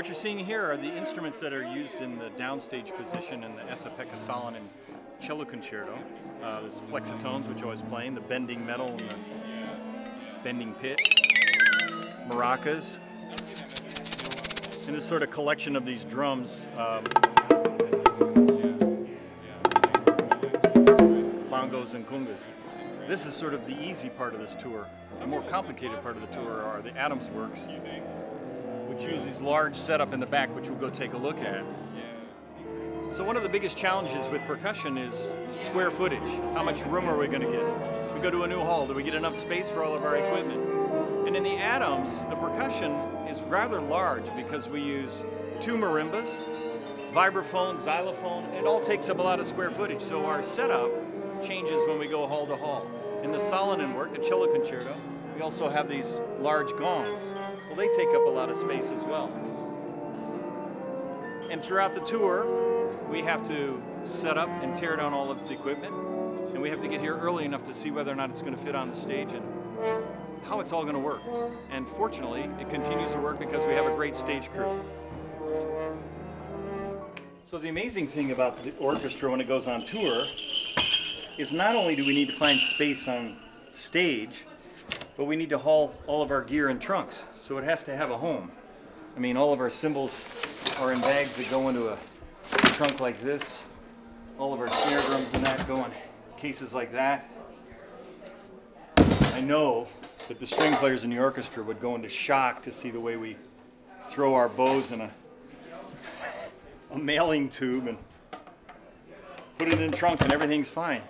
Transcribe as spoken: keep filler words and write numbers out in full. what you're seeing here are the instruments that are used in the downstage position in the Esa-Pekka Salonen Cello Concerto. Uh, there's flexitones, which I was playing, the bending metal and the bending pitch, maracas, and this sort of collection of these drums, um, bongos and congas. This is sort of the easy part of this tour. The more complicated part of the tour are the Adams works, which use these large setup in the back, which we'll go take a look at. So one of the biggest challenges with percussion is square footage. How much room are we going to get? We go to a new hall, do we get enough space for all of our equipment? And in the Adams, the percussion is rather large because we use two marimbas, vibraphone, xylophone, and it all takes up a lot of square footage. So our setup changes when we go hall to hall. In the Salonen work, the Cello Concerto, we also have these large gongs. Well, they take up a lot of space as well. And throughout the tour, we have to set up and tear down all of this equipment, and we have to get here early enough to see whether or not it's going to fit on the stage and how it's all going to work. And fortunately, it continues to work because we have a great stage crew. So the amazing thing about the orchestra when it goes on tour is not only do we need to find space on stage, but we need to haul all of our gear in trunks. So it has to have a home. I mean, all of our cymbals are in bags that go into a trunk like this. All of our snare drums and that go in cases like that. I know that the string players in the orchestra would go into shock to see the way we throw our bows in a, a mailing tube and put it in a trunk and everything's fine.